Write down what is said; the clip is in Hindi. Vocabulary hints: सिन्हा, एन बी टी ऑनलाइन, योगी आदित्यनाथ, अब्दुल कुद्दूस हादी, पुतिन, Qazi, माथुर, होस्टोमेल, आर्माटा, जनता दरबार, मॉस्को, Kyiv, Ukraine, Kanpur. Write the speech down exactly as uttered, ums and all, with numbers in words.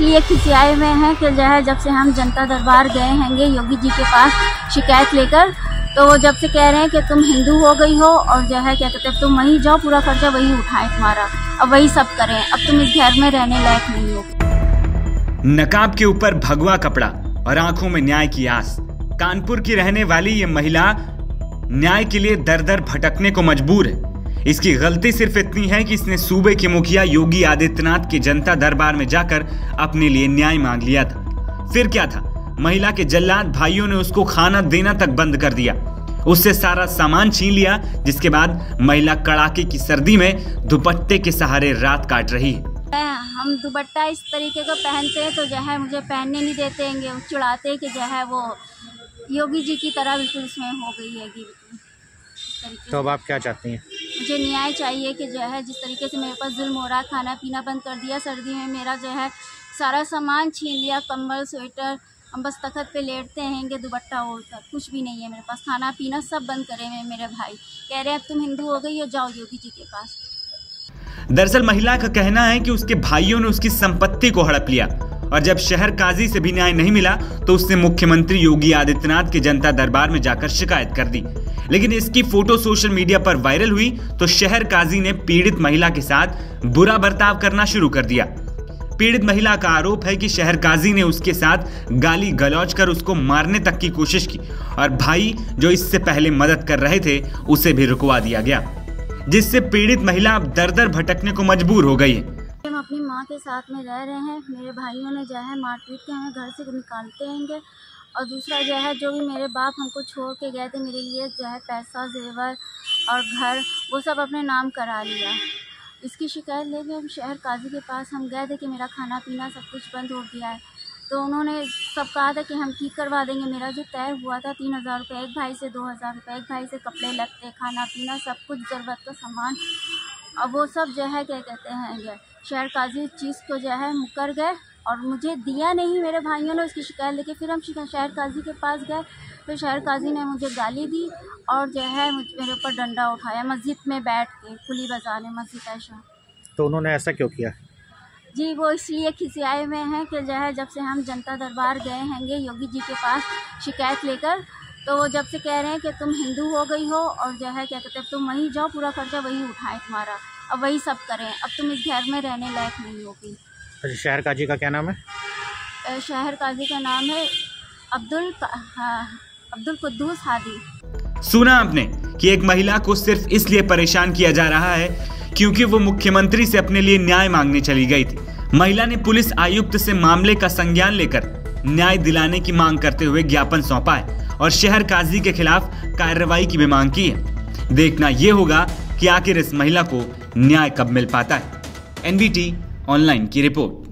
इसलिए खिसियाए में हैं कि जो है जब से हम जनता दरबार गए हैंगे योगी जी के पास शिकायत लेकर, तो वो जब से कह रहे हैं कि तुम हिंदू हो गई हो और जो है क्या कहते हैं तुम वहीं जाओ, पूरा खर्चा वहीं उठाएं तुम्हारा, अब वही सब करें, अब तुम इस घर में रहने लायक नहीं हो। नकाब के ऊपर भगवा कपड़ा और आंखों में न्याय की आस, कानपुर की रहने वाली ये महिला न्याय के लिए दर दर भटकने को मजबूर है। इसकी गलती सिर्फ इतनी है कि इसने सूबे के मुखिया योगी आदित्यनाथ के जनता दरबार में जाकर अपने लिए न्याय मांग लिया था। फिर क्या था, महिला के जल्लाद भाइयों ने उसको खाना देना तक बंद कर दिया, उससे सारा सामान छीन लिया, जिसके बाद महिला कड़ाके की सर्दी में दुपट्टे के सहारे रात काट रही है। हम दुपट्टा इस तरीके का पहनते हैं तो जो है मुझे पहनने नहीं देते हैं, चिढ़ाते हैं कि जो है वो योगी जी की तरह बिल्कुल उसमें हो गई है। तो अब आप क्या चाहती हैं? मुझे न्याय चाहिए कि जो है जिस तरीके से मेरे पास जुल्म हो रहा, खाना पीना बंद कर दिया, सर्दी में मेरा जो है सारा सामान छीन लिया, कम्बल स्वेटर, हम बस तखत पे लेटते हैंगे दुपट्टा ओढ़कर, कुछ भी नहीं है मेरे पास, खाना पीना सब बंद करे हुए। मेरे भाई कह रहे हैं अब तुम हिंदू हो गई हो, जाओ योगी जी के पास। दरअसल महिला का कहना है कि उसके भाइयों ने उसकी संपत्ति को हड़प लिया और जब शहर काजी से भी न्याय नहीं मिला तो उसने मुख्यमंत्री योगी आदित्यनाथ के जनता दरबार में जाकर शिकायत कर दी, लेकिन इसकी फोटो सोशल मीडिया पर वायरल हुई तो शहर काजी ने पीड़ित महिला के साथ बुरा बर्ताव करना शुरू कर दिया। पीड़ित महिला का आरोप है कि शहर काजी ने उसके साथ गाली गलौज कर उसको मारने तक की कोशिश की और भाई जो इससे पहले मदद कर रहे थे उसे भी रुकवा दिया गया, जिससे पीड़ित महिला अब दर दर भटकने को मजबूर हो गई। हम अपनी माँ के साथ में रह रहे हैं, मेरे भाइयों ने जो है मारपीट के हमें घर से निकालते हैं, और दूसरा जो है जो भी मेरे बाप हमको छोड़ के गए थे मेरे लिए जो है पैसा जेवर और घर वो सब अपने नाम करा लिया। इसकी शिकायत लेके हम शहर काजी के पास हम गए थे कि मेरा खाना पीना सब कुछ बंद हो गया है, तो उन्होंने सब कहा था कि हम ठीक करवा देंगे। मेरा जो तय हुआ था तीन हज़ार रुपये एक भाई से, दो हज़ार रुपये एक भाई से, कपड़े लगते, खाना पीना, सब कुछ ज़रूरत का सामान, अब वो सब जो है क्या कहते हैं शहर काजी उस चीज़ को जो है मुकर गए और मुझे दिया नहीं मेरे भाइयों ने। उसकी शिकायत लेके फिर हम शहर काजी के पास गए, फिर शहर काजी ने मुझे गाली दी और जो है मेरे ऊपर डंडा उठाया मस्जिद में बैठ के, कुली बाजार में मस्जिद है शाह। तो उन्होंने ऐसा क्यों किया जी? वो इसलिए खिसियाए में हैं कि जो है जब से हम जनता दरबार गए हैंगे योगी जी के पास शिकायत लेकर, तो वो जब से कह रहे हैं कि तुम हिंदू हो गई हो और जो है क्या कहते हैं तुम वहीं जाओ, पूरा खर्चा वहीं उठाएं तुम्हारा, अब वही सब करें, अब तुम इस घर में रहने लायक नहीं होगी। अच्छा, शहर काजी का क्या नाम है? शहर काजी का नाम है अब्दुल अब्दुल कुद्दूस हादी। सुना आपने कि एक महिला को सिर्फ इसलिए परेशान किया जा रहा है क्योंकि वो मुख्यमंत्री से अपने लिए न्याय मांगने चली गई थी। महिला ने पुलिस आयुक्त से मामले का संज्ञान लेकर न्याय दिलाने की मांग करते हुए ज्ञापन सौंपा है और शहर काजी के खिलाफ कार्रवाई की भी मांग की है। देखना ये होगा कि आखिर इस महिला को न्याय कब मिल पाता है। एन बी टी ऑनलाइन की रिपोर्ट।